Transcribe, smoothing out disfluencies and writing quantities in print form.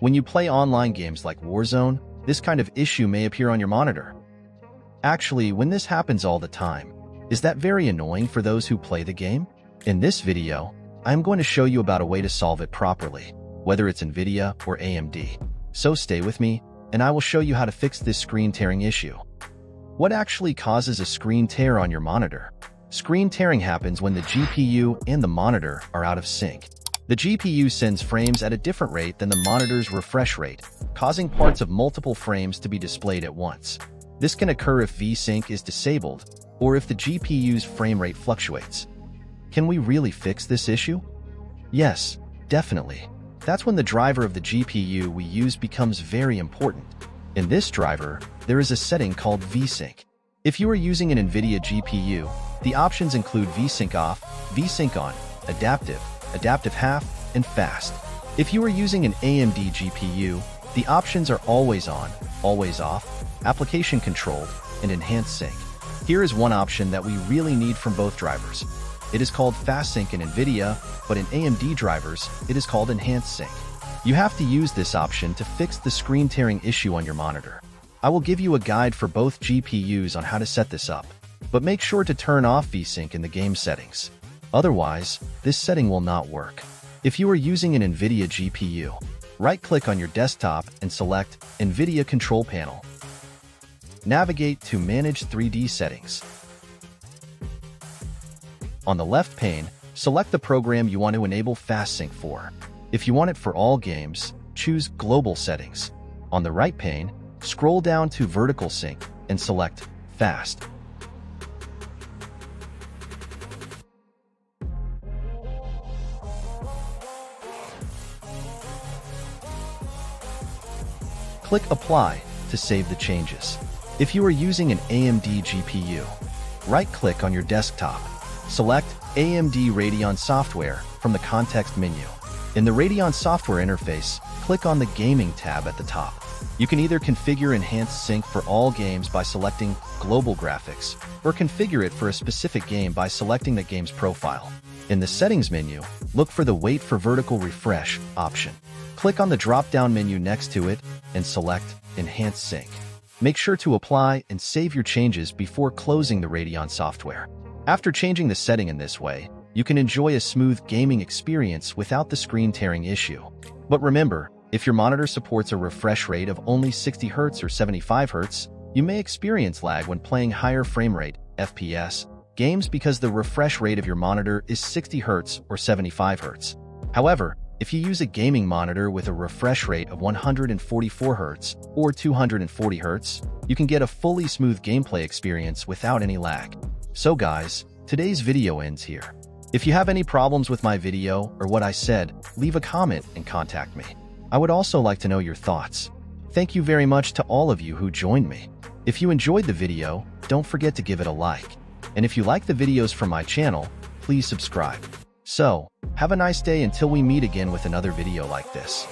When you play online games like Warzone, this kind of issue may appear on your monitor. Actually, when this happens all the time, is that very annoying for those who play the game? In this video, I'm going to show you about a way to solve it properly, whether it's NVIDIA or AMD. So stay with me, and I will show you how to fix this screen tearing issue. What actually causes a screen tear on your monitor? Screen tearing happens when the GPU and the monitor are out of sync. The GPU sends frames at a different rate than the monitor's refresh rate, causing parts of multiple frames to be displayed at once. This can occur if V-Sync is disabled or if the GPU's frame rate fluctuates. Can we really fix this issue? Yes, definitely. That's when the driver of the GPU we use becomes very important. In this driver, there is a setting called V-Sync. If you are using an NVIDIA GPU, the options include V-Sync off, V-Sync on, adaptive, adaptive half, and fast. If you are using an AMD GPU, the options are always on, always off, application controlled, and enhanced sync. Here is one option that we really need from both drivers. It is called FastSync in NVIDIA, but in AMD drivers, it is called Enhanced Sync. You have to use this option to fix the screen tearing issue on your monitor. I will give you a guide for both GPUs on how to set this up, but make sure to turn off V-Sync in the game settings. Otherwise, this setting will not work. If you are using an NVIDIA GPU, right-click on your desktop and select NVIDIA Control Panel. Navigate to Manage 3D Settings. On the left pane, select the program you want to enable FastSync for. If you want it for all games, choose Global Settings. On the right pane, scroll down to Vertical Sync and select Fast. Click Apply to save the changes. If you are using an AMD GPU, right-click on your desktop. Select AMD Radeon Software from the context menu. In the Radeon Software interface, click on the Gaming tab at the top. You can either configure Enhanced Sync for all games by selecting Global Graphics, or configure it for a specific game by selecting the game's profile. In the Settings menu, look for the Wait for Vertical Refresh option. Click on the drop-down menu next to it and select Enhanced Sync. Make sure to apply and save your changes before closing the Radeon Software. After changing the setting in this way, you can enjoy a smooth gaming experience without the screen tearing issue. But remember, if your monitor supports a refresh rate of only 60 Hz or 75 Hz, you may experience lag when playing higher frame rate (FPS) games because the refresh rate of your monitor is 60 Hz or 75 Hz. However, if you use a gaming monitor with a refresh rate of 144 Hz or 240 Hz, you can get a fully smooth gameplay experience without any lag. So guys, today's video ends here. If you have any problems with my video or what I said, leave a comment and contact me. I would also like to know your thoughts. Thank you very much to all of you who joined me. If you enjoyed the video, don't forget to give it a like. And if you like the videos from my channel, please subscribe. So, have a nice day until we meet again with another video like this.